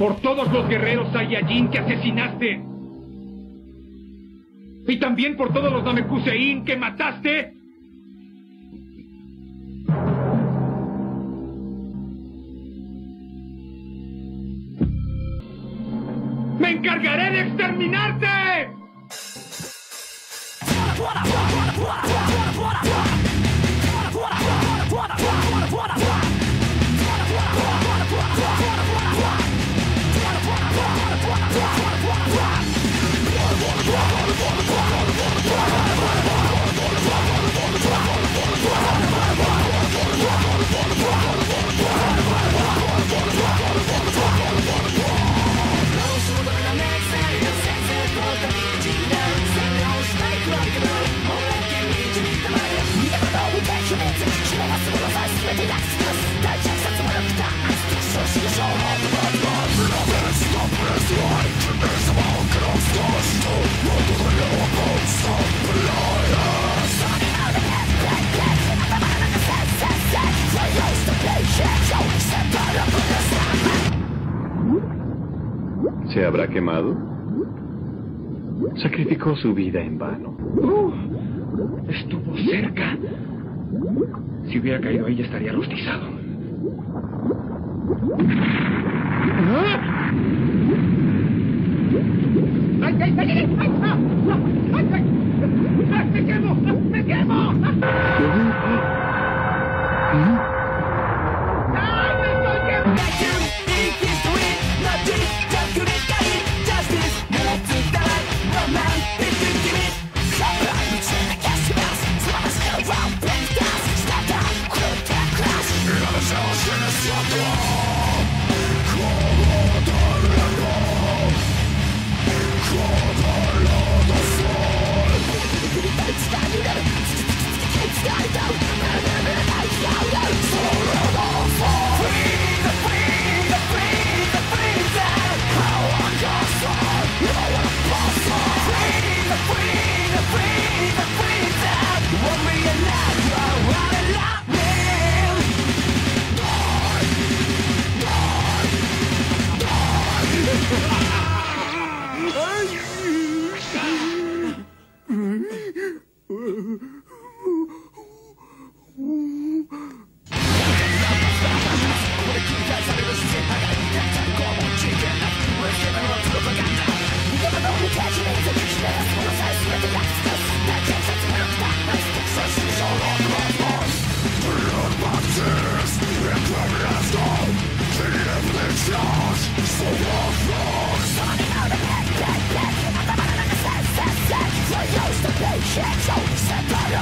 por todos los guerreros Saiyajin que asesinaste. Y también por todos los Namekusein que mataste. ¡Me encargaré de exterminarte! ¿Se habrá quemado? Sacrificó su vida en vano. Estuvo cerca. Si hubiera caído ahí, ya estaría rostizado. ¡Me quemo! ¡Me quemo! Shit, yo,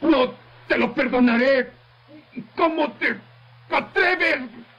No te lo perdonaré. ¿Cómo te atreves?